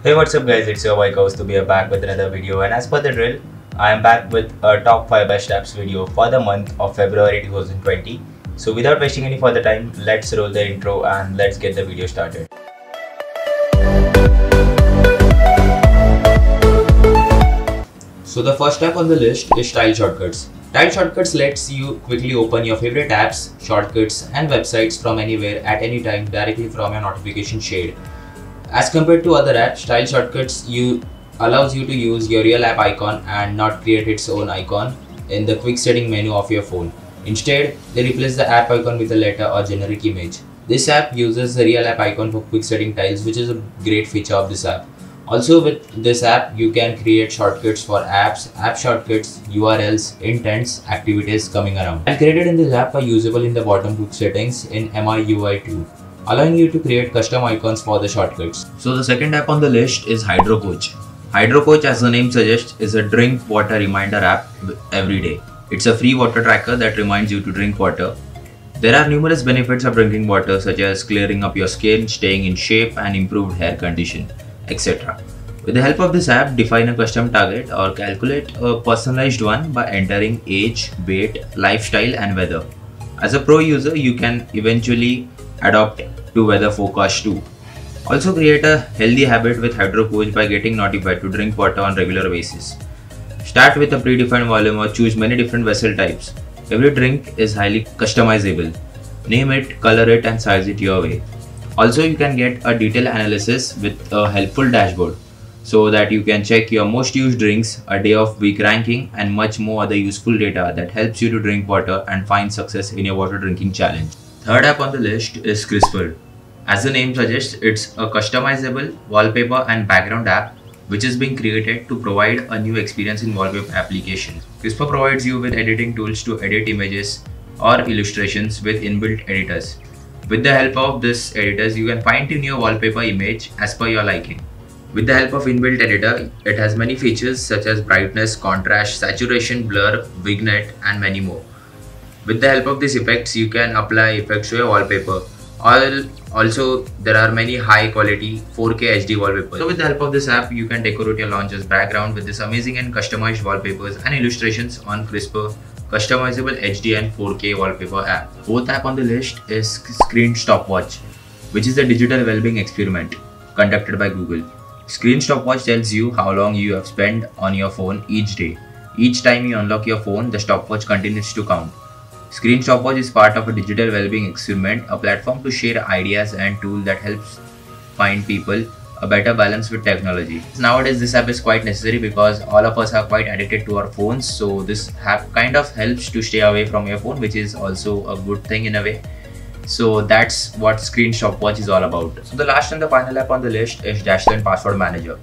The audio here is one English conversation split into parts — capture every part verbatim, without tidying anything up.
Hey, what's up guys, it's your boy Kaustub here, back with another video, and as per the drill, I am back with a top five best apps video for the month of February two thousand twenty. So without wasting any further time, let's roll the intro and let's get the video started. So the first app on the list is Tile Shortcuts. Tile Shortcuts lets you quickly open your favorite apps, shortcuts and websites from anywhere at any time directly from your notification shade. As compared to other apps, Tile Shortcuts you allows you to use your real app icon and not create its own icon in the quick setting menu of your phone. Instead, they replace the app icon with a letter or generic image. This app uses the real app icon for quick setting tiles, which is a great feature of this app. Also with this app, you can create shortcuts for apps, app shortcuts, U R Ls, intents, activities coming around. And created in this app are usable in the bottom quick settings in M I U I two. Allowing you to create custom icons for the shortcuts. So the second app on the list is Hydro Coach. Hydro Coach, as the name suggests, is a drink water reminder app every day. It's a free water tracker that reminds you to drink water. There are numerous benefits of drinking water, such as clearing up your skin, staying in shape and improved hair condition, et cetera. With the help of this app, define a custom target or calculate a personalized one by entering age, weight, lifestyle and weather. As a pro user, you can eventually adopt to weather forecast too. Also create a healthy habit with Hydro Coach by getting notified to drink water on regular basis. Start with a predefined volume or choose many different vessel types. Every drink is highly customizable. Name it, color it and size it your way. Also you can get a detailed analysis with a helpful dashboard so that you can check your most used drinks, a day of week ranking and much more other useful data that helps you to drink water and find success in your water drinking challenge. Third app on the list is Crisper. As the name suggests, it's a customizable wallpaper and background app which is being created to provide a new experience in wallpaper application. Crisper provides you with editing tools to edit images or illustrations with inbuilt editors. With the help of these editors, you can fine-tune your wallpaper image as per your liking. With the help of inbuilt editor, it has many features such as brightness, contrast, saturation, blur, vignette and many more. With the help of these effects, you can apply effects to your wallpaper. Also, there are many high quality four K H D wallpapers. So with the help of this app, you can decorate your launcher's background with this amazing and customized wallpapers and illustrations on Crisper, customizable H D and four K wallpaper app. Fourth app on the list is Screen Stopwatch, which is a digital well-being experiment conducted by Google. Screen Stopwatch tells you how long you have spent on your phone each day. Each time you unlock your phone, the stopwatch continues to count. Screen Stopwatch is part of a digital well-being experiment, a platform to share ideas and tools that helps find people a better balance with technology. Nowadays, this app is quite necessary because all of us are quite addicted to our phones. So this app kind of helps to stay away from your phone, which is also a good thing in a way. So that's what Screen Stopwatch is all about. So the last and the final app on the list is Dashlane Password Manager,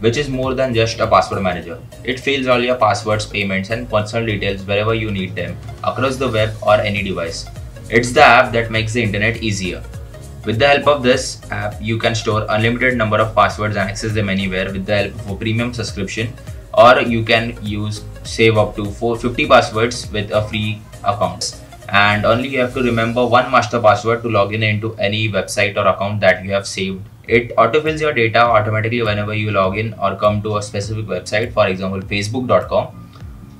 which is more than just a password manager. It fields all your passwords, payments and personal details wherever you need them, across the web or any device. It's the app that makes the internet easier. With the help of this app, you can store unlimited number of passwords and access them anywhere with the help of a premium subscription, or you can use save up to four hundred fifty passwords with a free account. And only you have to remember one master password to log in into any website or account that you have saved. It autofills your data automatically whenever you log in or come to a specific website, for example facebook dot com.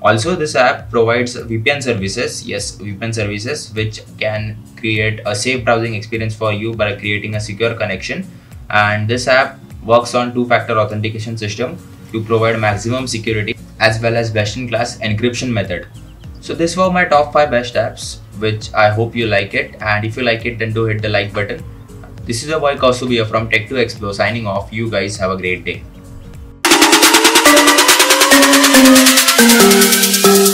Also, this app provides V P N services, yes, V P N services, which can create a safe browsing experience for you by creating a secure connection. And this app works on two-factor authentication system to provide maximum security as well as best-in-class encryption method. So these were my top five best apps, which I hope you like it, and if you like it then do hit the like button. This is your boy Kaustub here from Tech two Explore signing off. You guys have a great day.